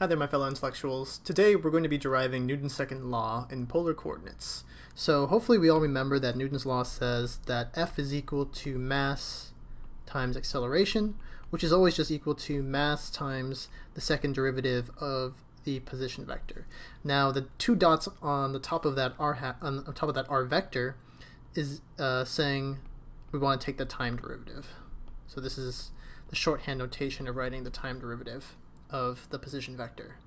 Hi there my fellow intellectuals. Today we're going to be deriving Newton's second law in polar coordinates. So hopefully we all remember that Newton's law says that F is equal to mass times acceleration, which is always just equal to mass times the second derivative of the position vector. Now the two dots on the top of that r vector is saying we want to take the time derivative. So this is the shorthand notation of writing the time derivative of the position vector.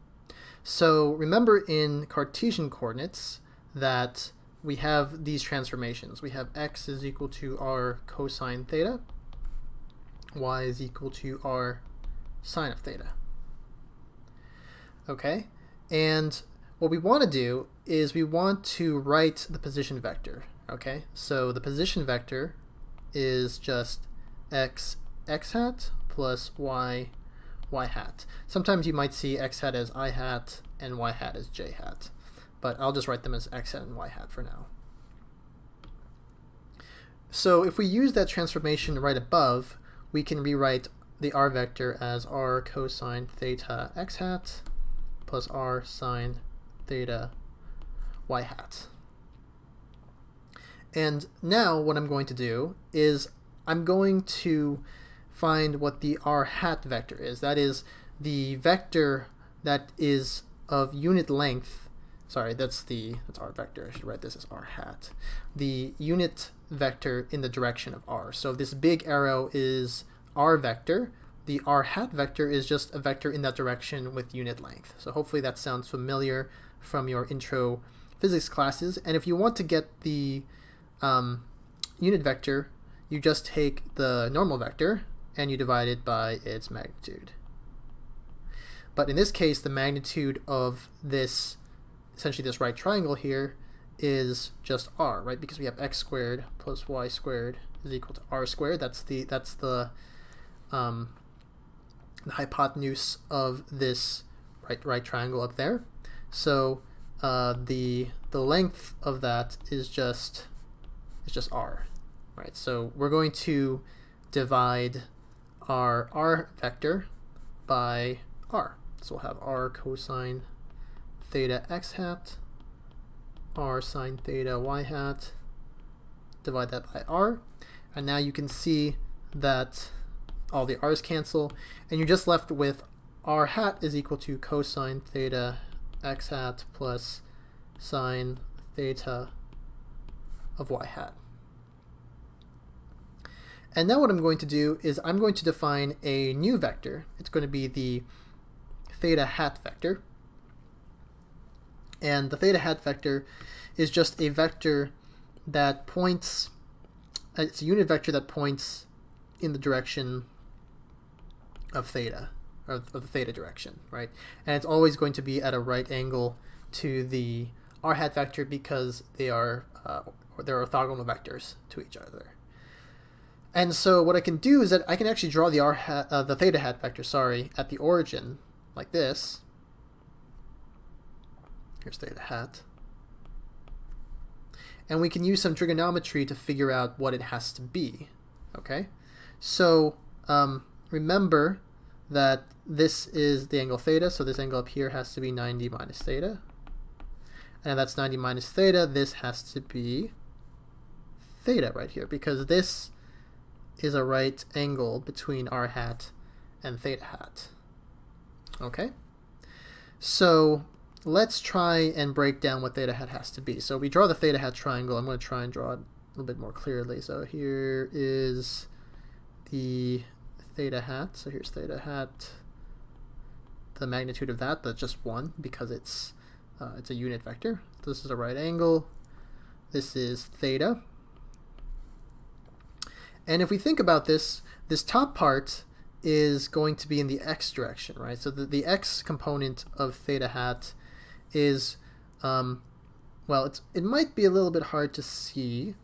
So remember in Cartesian coordinates that we have these transformations. We have x is equal to r cosine theta, y is equal to r sine of theta. Okay, and what we want to do is we want to write the position vector. Okay, so the position vector is just x hat plus y hat. Sometimes you might see x hat as I hat and y hat as j hat, but I'll just write them as x hat and y hat for now. So if we use that transformation right above, we can rewrite the r vector as r cosine theta x hat plus r sine theta y hat. And now what I'm going to do is I'm going to find what the r hat vector is. That is the vector that is of unit length. Sorry, that's r vector. I should write this as r hat. The unit vector in the direction of r. So this big arrow is r vector. The r hat vector is just a vector in that direction with unit length. So hopefully that sounds familiar from your intro physics classes. And if you want to get the unit vector, you just take the normal vector and you divide it by its magnitude. But in this case, the magnitude of this, essentially this right triangle here, is just r, right? Because we have x squared plus y squared is equal to r squared. That's the hypotenuse of this right triangle up there. So the length of that is just r, right? So we're going to divide our r vector by r. So we'll have r cosine theta x hat, r sine theta y hat, divide that by r. And now you can see that all the r's cancel, and you're just left with r hat is equal to cosine theta x hat plus sine theta of y hat. And now what I'm going to do is I'm going to define a new vector. It's going to be the theta hat vector. And the theta hat vector is just a vector that points, it's a unit vector that points in the direction of theta, or of the theta direction, right? And it's always going to be at a right angle to the r hat vector because they're orthogonal vectors to each other. And so what I can do is that I can actually draw the theta hat vector, sorry, at the origin like this. Here's theta hat. And we can use some trigonometry to figure out what it has to be. Okay, so remember that this is the angle theta, so this angle up here has to be 90 minus theta. And if that's 90 minus theta, this has to be theta right here, because this is a right angle between r hat and theta hat. Okay, so let's try and break down what theta hat has to be. So we draw the theta hat triangle. I'm going to try and draw it a little bit more clearly. So here is the theta hat. So here's theta hat. The magnitude of that, that's just 1 because it's a unit vector. This is a right angle. This is theta. And if we think about this, this top part is going to be in the x direction, right? So the x component of theta hat is, well, it might be a little bit hard to see,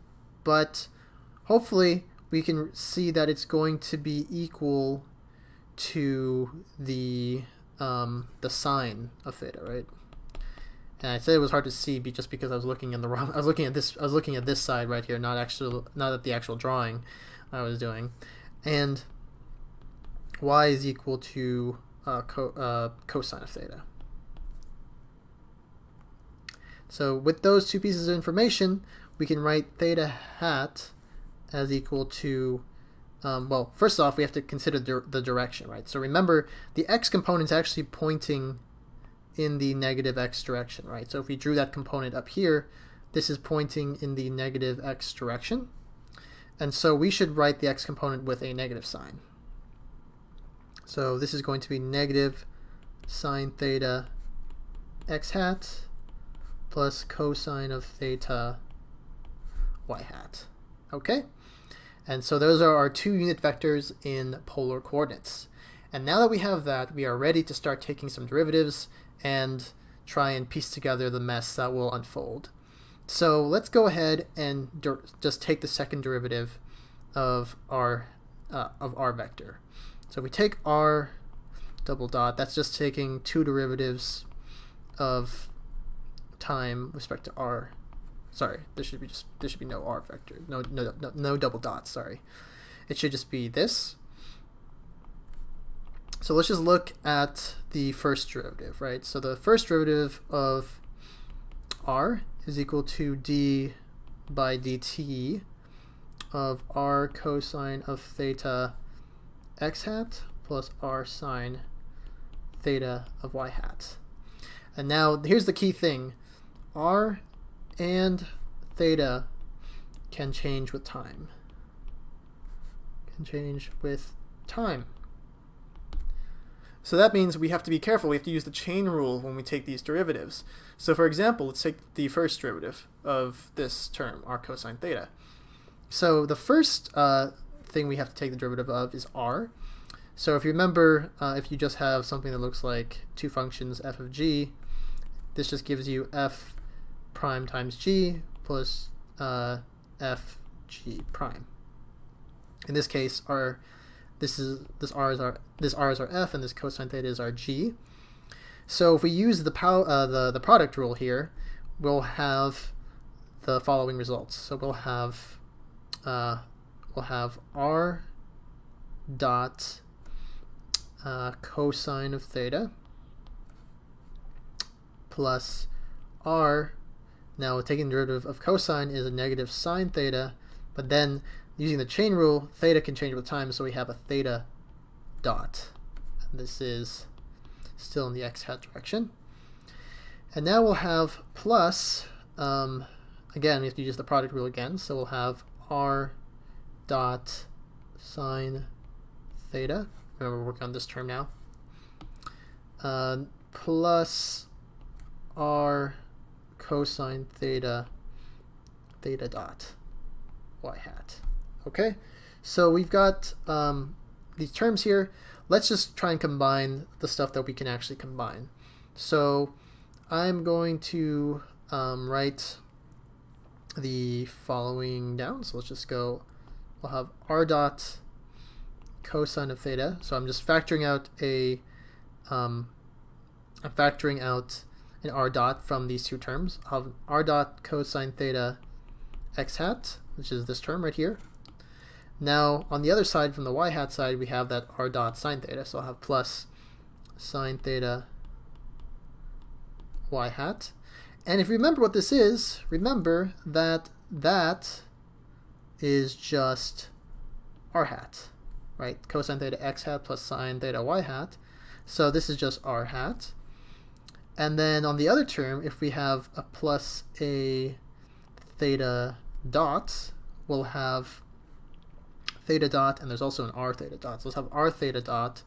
but hopefully we can see that it's going to be equal to the sine of theta, right? And I said it was hard to see just because I was looking in the wrong. I was looking at this side right here, not at the actual drawing I was doing. And y is equal to cosine of theta. So with those two pieces of information, we can write theta hat as equal to, well, first off, we have to consider the direction, right? So remember, the x component is actually pointing in the negative x direction, right? So if we drew that component up here, this is pointing in the negative x direction. And so we should write the x component with a negative sign. So this is going to be negative sine theta x hat plus cosine of theta y hat. Okay? And so those are our two unit vectors in polar coordinates. And now that we have that, we are ready to start taking some derivatives and try and piece together the mess that will unfold. So let's go ahead and just take the second derivative of our vector. So if we take r double dot, that's just taking two derivatives of time with respect to r. Sorry, there should be no r vector, no double dots. Sorry, it should just be this. So let's just look at the first derivative, right? So the first derivative of r is equal to d by dt of r cosine of theta x hat plus r sine theta of y hat. And now here's the key thing. R and theta can change with time. So that means we have to be careful. We have to use the chain rule when we take these derivatives. So for example, let's take the first derivative of this term, r cosine theta. So the first thing we have to take the derivative of is r. So if you remember, if you just have something that looks like two functions f of g, this just gives you f prime times g plus f g prime. In this case, this r is our f, and this cosine theta is our g. So if we use the product rule here, we'll have the following results. So we'll have r dot cosine of theta plus r. Now taking the derivative of cosine is a negative sine theta, but then using the chain rule, theta can change with time, so we have a theta dot. And this is still in the x hat direction. And now we'll have plus, again, we have to use the product rule again, so we'll have r dot sine theta. Remember, we're working on this term now. Plus r cosine theta, theta dot y hat. Okay, so we've got these terms here. Let's just try and combine the stuff that we can actually combine. So I'm going to write the following down. So let's just go, we'll have r dot cosine of theta. So I'm just factoring out a, I'm factoring out an r dot from these two terms. I'll have r dot cosine theta x hat, which is this term right here. Now, on the other side, from the y hat side, we have that r dot sine theta. So I'll have plus sine theta y hat. And if you remember what this is, remember that that is just r hat, right? Cosine theta x hat plus sine theta y hat. So this is just r hat. And then on the other term, if we have a plus a theta dot, we'll have theta dot, and there's also an r theta dot. So let's have r theta dot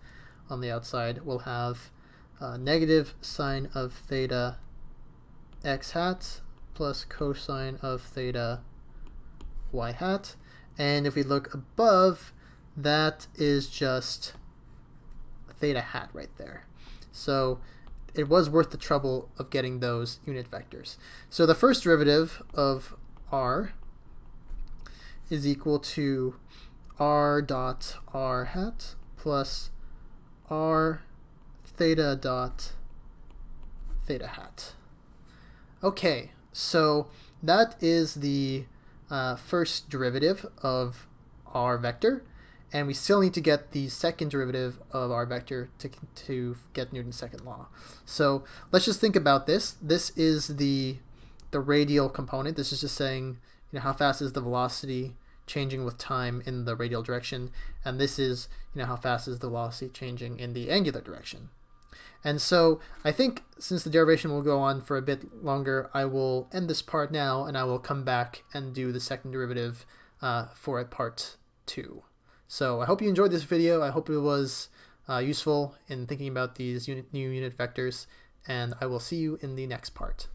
on the outside. We'll have negative sine of theta x hat plus cosine of theta y hat. And if we look above, that is just theta hat right there. So it was worth the trouble of getting those unit vectors. So the first derivative of r is equal to r dot r hat plus r theta dot theta hat. Okay, so that is the first derivative of r vector, and we still need to get the second derivative of our vector to get Newton's second law. So let's just think about this. This is the radial component. This is just saying, you know, how fast is the velocity changing with time in the radial direction, and this is, you know, how fast is the velocity changing in the angular direction. And so I think since the derivation will go on for a bit longer, I will end this part now, and I will come back and do the second derivative for a part 2. So I hope you enjoyed this video. I hope it was useful in thinking about these new unit vectors, and I will see you in the next part.